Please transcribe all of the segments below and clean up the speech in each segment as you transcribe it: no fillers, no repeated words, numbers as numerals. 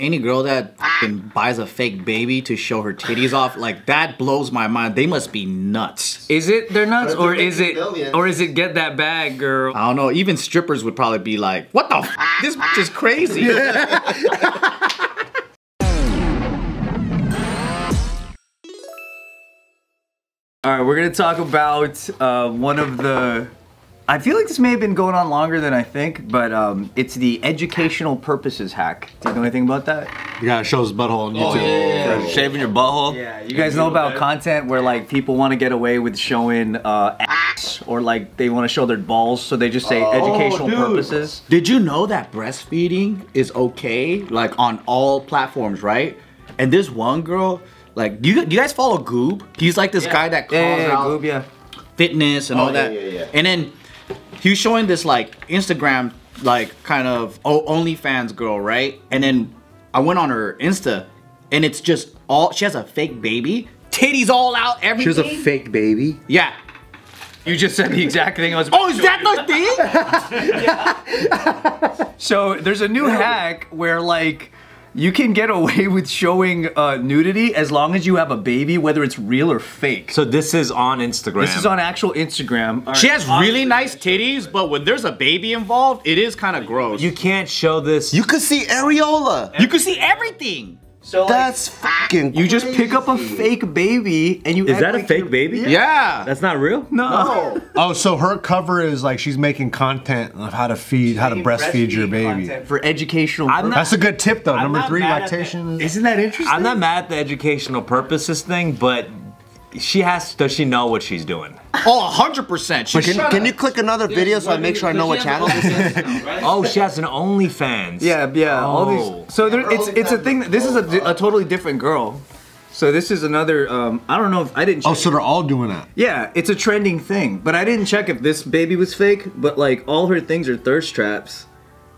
Any girl that buys a fake baby to show her titties off, like, that blows my mind. They must be nuts. Is it they're nuts, or is it millions. Or is it get that bag, girl? I don't know. Even strippers would probably be like, "What the? F this bitch is crazy." All right, we're gonna talk about one of the. I feel like this may have been going on longer than I think, but it's the educational purposes hack. Do you know anything about that? The guy shows his butthole on YouTube. Oh, yeah. Shaving your butthole. Yeah, you guys know about content where like people want to get away with showing ass, or like they want to show their balls, so they just say educational purposes. Did you know that breastfeeding is okay, like on all platforms, right? And this one girl, like, you guys follow Goob? He's like this guy that calls out Goob, fitness and all that. And then he was showing this like Instagram, like kind of OnlyFans girl, right? And then I went on her Insta, and it's just all, she has a fake baby, titties all out, everything. She has a fake baby? Yeah. You just said the exact thing I was. Oh, is that the thing? So there's a new hack where like, you can get away with showing nudity as long as you have a baby, whether it's real or fake. So this is on Instagram. This is on actual Instagram. Right. She has really nice titties, but when there's a baby involved, it is kind of gross. You can't show this. You could see areola. You could see everything. So that's like, fucking crazy. You just pick up a fake baby and you. Is that like a fake baby? Yeah. That's not real? No. Oh, so her cover is like she's making content of how to feed, how to breastfeed your baby. For educational purposes. That's a good tip though. Number 3, lactation. Isn't that interesting? I'm not mad at the educational purposes thing, but she has, does she know what she's doing? Oh, 100%. Can you click another video so I make sure I know what channel this is? Oh, she has an OnlyFans. Yeah. All these. So there, it's a thing. This is a totally different girl. So this is another. I don't know if I didn't check. Oh, so they're all doing that. Yeah, it's a trending thing. But I didn't check if this baby was fake. But like all her things are thirst traps.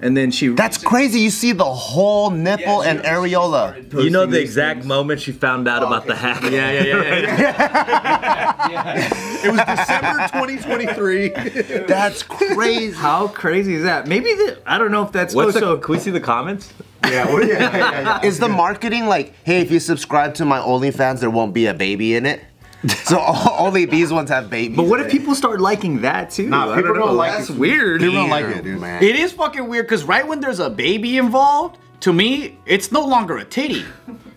And then she. That's crazy. You see the whole nipple and areola. You know the exact moment she found out about the hack. Yeah. It was December 2023. That's crazy. How crazy is that? Maybe the, I don't know if that's. So can we see the comments? Yeah. Is the marketing like, hey, if you subscribe to my OnlyFans, there won't be a baby in it? So only these ones have babies. But what if people start liking that too? Nah, people don't like it. That's weird. People don't like it, dude. Man. It is fucking weird because right when there's a baby involved, to me, it's no longer a titty.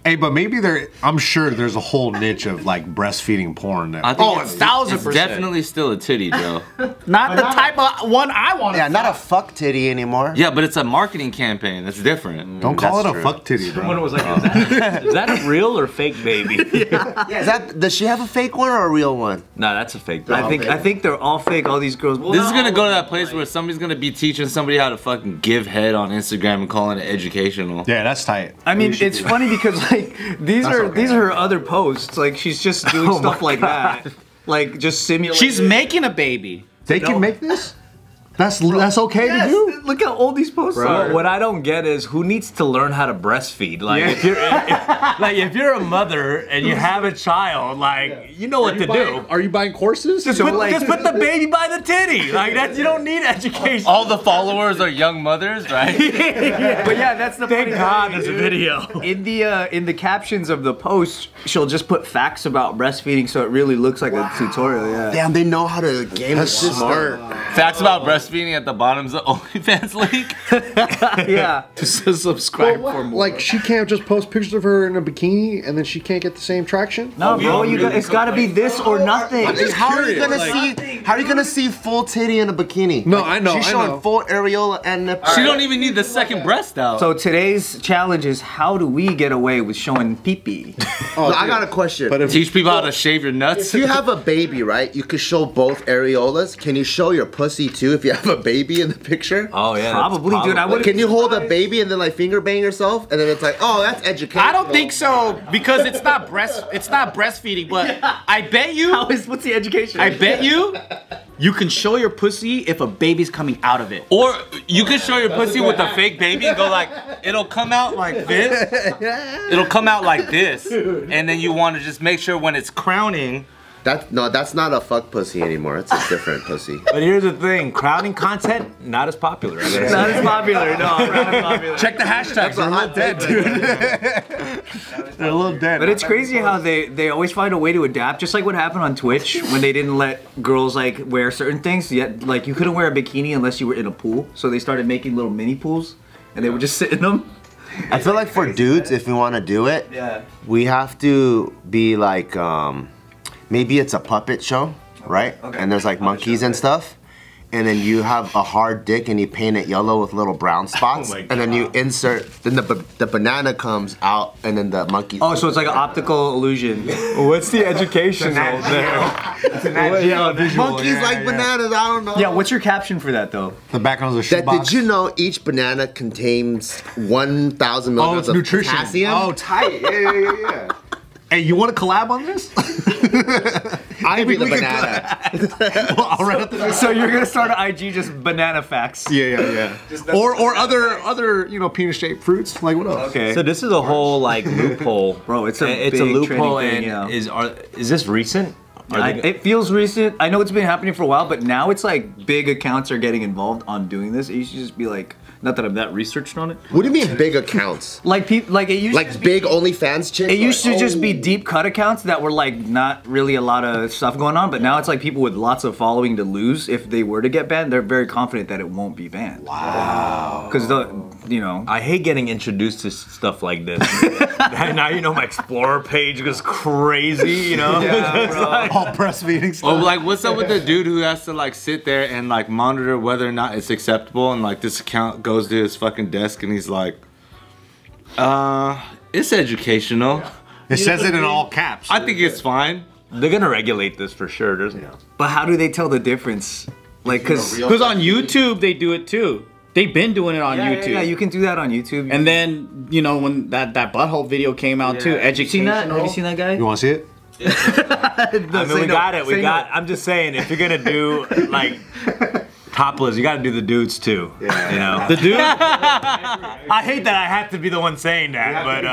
Hey, but maybe there. I'm sure there's a whole niche of like breastfeeding porn. That, I think it's 1000%. It's definitely still a titty, though. Not the type of one I want. Yeah, not a fuck titty anymore. Yeah, but it's a marketing campaign. That's different. Don't call it a fuck titty, bro. Someone was like, is that a real or fake baby? Is that, does she have a fake one or a real one? No, that's a fake. I think they're all fake. All these girls. Well, this is gonna go to that place where somebody's gonna be teaching somebody how to fucking give head on Instagram and calling it educational. Yeah, that's tight. I mean, it's funny because like. These are her other posts. Like she's just doing stuff like that. Like just simulating. She's making a baby. They can make this? That's okay to do? Look how old these posts are. What I don't get is who needs to learn how to breastfeed? Like if you're a mother and you have a child, like you know what to do. Are you buying courses? Just put the baby by the titty. Like that, you don't need education. All the followers are young mothers, right? But yeah, that's the funny thing, there's a video. In the captions of the post, she'll just put facts about breastfeeding so it really looks like a tutorial. Yeah. Damn, they know how to game it. Smart. Facts about breastfeeding. At the bottoms of OnlyFans link. To subscribe for more. Like she can't just post pictures of her in a bikini and then she can't get the same traction. No, bro, it's got to be this or nothing. How are you gonna see? How are you gonna see full titty in a bikini? No, like, I know. She's showing full areola and nipple. She don't even need the second breast out. So today's challenge is how do we get away with showing pee-pee? Oh, I got a question. But teach people how to shave your nuts. If you have a baby, right? You could show both areolas. Can you show your pussy too? If you have a baby in the picture? Oh yeah, probably. Dude. Can you hold a baby and then like finger bang yourself? And then it's like, oh, that's educational. I don't think so because it's not breastfeeding. But I bet you. What's the education? I bet you. You can show your pussy if a baby's coming out of it. Or you can show your pussy with a fake baby and go like, it'll come out like this. It'll come out like this, and then you want to just make sure when it's crowning. That's not a fuck pussy anymore. It's a different pussy. But here's the thing, crowding content, not as popular. Not as popular, no, not as popular. Check the hashtags, they're a little dead, dude. They're a little dead. But it's crazy how they always find a way to adapt, just like what happened on Twitch when they didn't let girls like wear certain things, yet like you couldn't wear a bikini unless you were in a pool. So they started making little mini pools and they would just sit in them. I feel like for dudes, if we want to do it, we have to be like, maybe it's a puppet show, right? Okay. And there's like monkeys and stuff. And then you have a hard dick and you paint it yellow with little brown spots. Oh, and then you insert, then the banana comes out and then the monkey. Oh, so it's like an optical illusion. What's the educational there? It's an educational visual. Monkeys like bananas, I don't know. Yeah, what's your caption for that though? The background's a shoebox. Did you know each banana contains 1,000 milligrams of potassium? Oh, tight, yeah. Hey, you want to collab on this? I be the banana. So you're gonna start an IG just banana facts. Yeah. Or other you know penis shaped fruits like what else? Okay. So this is a whole like loophole, bro. It's a loophole and thing, yeah. Is this recent? It feels recent. I know it's been happening for a while, but now it's like big accounts are getting involved on doing this. It used to just be like. Not that I'm that researched on it. What do you mean big accounts? like it used like to big OnlyFans chicks. It used to just be deep cut accounts that were like not really a lot of stuff going on, but now it's like people with lots of following to lose if they were to get banned. They're very confident that it won't be banned. Wow. Because you know, I hate getting introduced to stuff like this. Now you know my Explorer page goes crazy. You know, like, all breastfeeding stuff. Oh, like what's up with the dude who has to like sit there and like monitor whether or not it's acceptable and like this account. Goes to his fucking desk and he's like, it's educational. Yeah. It says it in all caps. I think it's fine. They're gonna regulate this for sure, But how do they tell the difference? Like, cause on YouTube they do it too. They've been doing it on YouTube. Yeah, you can do that on YouTube. And then you know when that butthole video came out too, educational. Have you seen that guy? You wanna see it? Yeah. I mean, we got it. I'm just saying, if you're gonna do like. Topless, you gotta do the dudes too. Yeah, you know? The dudes? I hate that I have to be the one saying that, but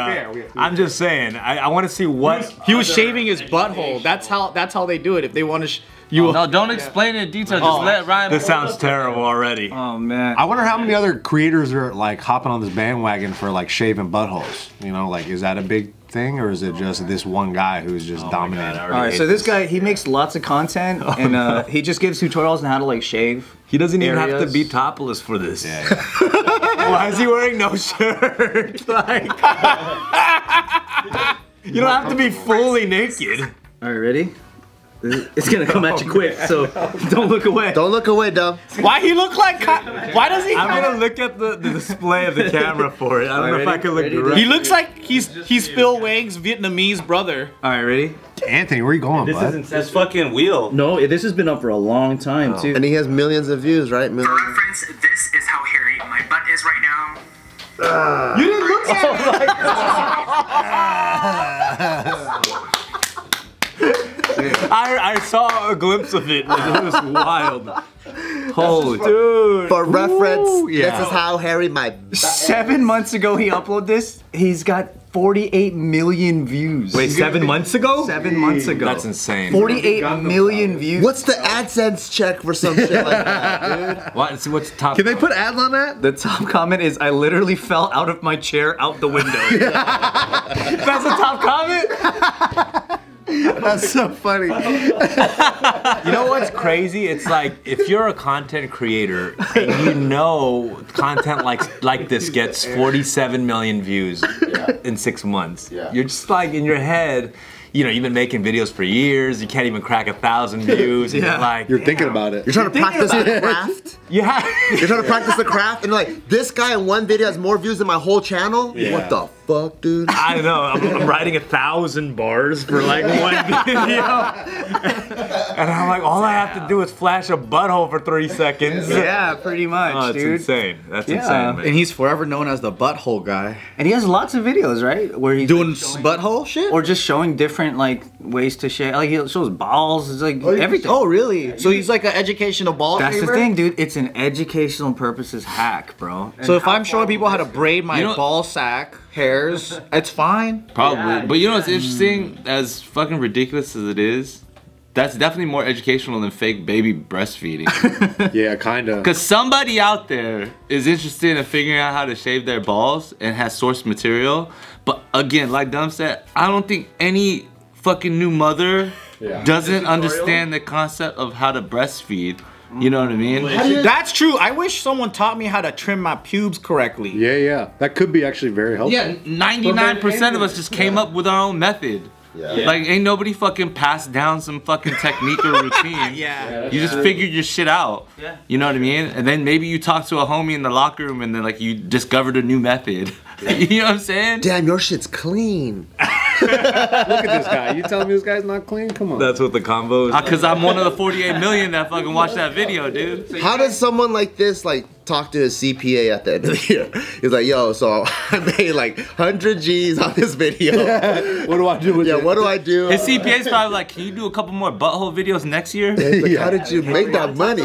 I'm just saying, I wanna see what... He was shaving his butthole. That's how they do it. If they wanna... no, don't explain it in detail, just let Ryan... This sounds terrible already. Oh man. I wonder how many other creators are like hopping on this bandwagon for like shaving buttholes. You know, like is that a big... thing, or is it just this one guy who's just dominating? All right, so this guy, he makes lots of content, and he just gives tutorials on how to like shave. He doesn't even have to be topless for this. Why is he wearing no shirt? Like, you don't have to be fully naked. All right, ready? It's gonna come at you quick, so don't look away. Don't look away, Dub. Why he look like? Why does he? I'm gonna look at the display of the camera for it. I don't know if I can look directly. He looks like he's Phil Wang's Vietnamese brother. All right, ready? Anthony, where are you going, bud? This isn't this fucking wheel. No, this has been up for a long time too. And he has millions of views, right? For reference, this is how hairy my butt is right now. You didn't look at it. I saw a glimpse of it. It was wild. Holy dude. For reference, this is how hairy my butt is. 7 months ago he uploaded this. He's got 48 million views. Wait, 7 months ago? 7 months ago. That's insane. 48 million views. What's the AdSense check for some shit like that, dude? What's the top? Can they put ads on that? The top comment is, I literally fell out of my chair out the window. That's the top comment? That's so funny. You know what's crazy? It's like if you're a content creator and you know content like this gets 47 million views in 6 months. Yeah. You're just like in your head, you know, you've been making videos for years, you can't even crack 1,000 views. And you're like, you're thinking about it. You're trying to practice the craft. You're trying to practice the craft and you're like, this guy in one video has more views than my whole channel? Yeah. What the fuck, dude? I know, I'm writing 1,000 bars for like one video. And I'm like, all I have to do is flash a butthole for 3 seconds. Yeah, pretty much, dude. That's insane. That's insane, man. And he's forever known as the butthole guy. And he has lots of videos, right? Where he's doing butthole shit? Or just showing different like ways to shave. Like he shows balls, it's like everything. Oh, really? So he's like an educational ball shaver? That's the thing, dude. It's an educational purposes hack, bro. So if I'm showing people how to braid my ball sack, hairs, it's fine. Probably. But you know what's interesting? As fucking ridiculous as it is, That's definitely more educational than fake baby breastfeeding. Yeah, kind of. Because somebody out there is interested in figuring out how to shave their balls and has source material. But again, like Dom said, I don't think any fucking new mother doesn't understand the concept of how to breastfeed. You know what I mean? That's true. I wish someone taught me how to trim my pubes correctly. Yeah, yeah. That could be actually very helpful. Yeah, 99% of us just came up with our own method. Yeah. Yeah. Like, ain't nobody fucking passed down some fucking technique or routine. You just figured your shit out. Yeah. You know what I mean? And then maybe you talk to a homie in the locker room and then like you discovered a new method. You know what I'm saying? Damn, your shit's clean. Look at this guy. You telling me this guy's not clean? Come on. That's what the combo is. Because I'm one of the 48 million that fucking watched that video, dude. How does someone like this, like, talk to his CPA at the end of the year? He's like, yo, so I made like 100 G's on this video. What do I do with it? What do I do? His CPA's probably like, can you do a couple more butthole videos next year? Like, how did you make that money?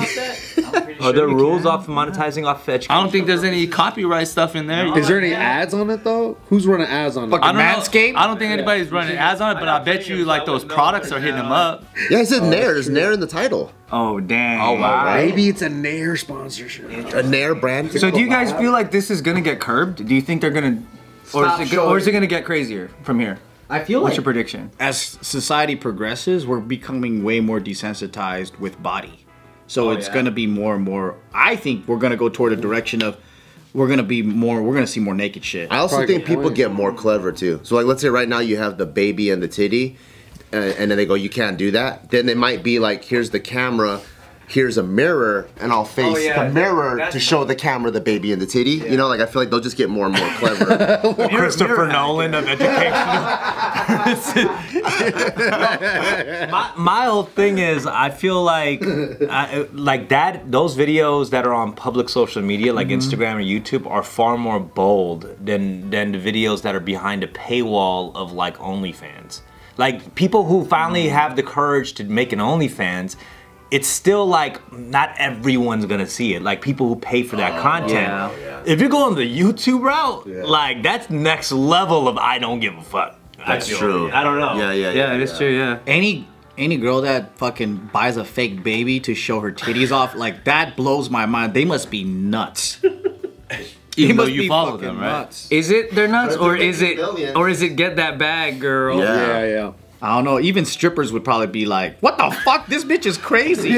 Are there rules off monetizing off Fetch? I don't think there's any copyright stuff in there. Is there any ads on it though? Who's running ads on it? Manscaped? I don't think anybody's running ads on it, but I bet you like those products are hitting them up. Yeah, it says Nair. There's Nair in the title. Oh, dang. Oh, wow. Maybe it's a Nair sponsorship. A Nair brand. So do you guys feel like this is going to get curbed? Do you think they're going to... Or is it going to get crazier from here? I feel like... What's your prediction? As society progresses, we're becoming way more desensitized with body. So it's going to be more and more... I think we're going to go toward a direction of... We're going to be more... We're going to see more naked shit. I also think people get more clever, too. So, like, let's say right now you have the baby and the titty... and then they go, you can't do that. Then it might be like, here's the camera, here's a mirror, and I'll face the mirror to show the camera the baby and the titty. You know, like I feel like they'll just get more and more clever. Christopher Nolan of education. my whole thing is, I feel like those videos that are on public social media, like Instagram or YouTube, are far more bold than the videos that are behind a paywall of like OnlyFans. Like, people who finally have the courage to make an OnlyFans, it's still like, not everyone's gonna see it. Like, people who pay for that content. Yeah, yeah. If you're going the YouTube route, like, that's next level of I don't give a fuck. That's true. I don't know. Yeah, it is true, yeah. Any girl that fucking buys a fake baby to show her titties off, like, that blows my mind. They must be nuts. Even though you follow them, right? Nuts. Is it they're nuts, or is it millions. Or is it get that bag, girl? Yeah. I don't know. Even strippers would probably be like, "What the fuck? This bitch is crazy."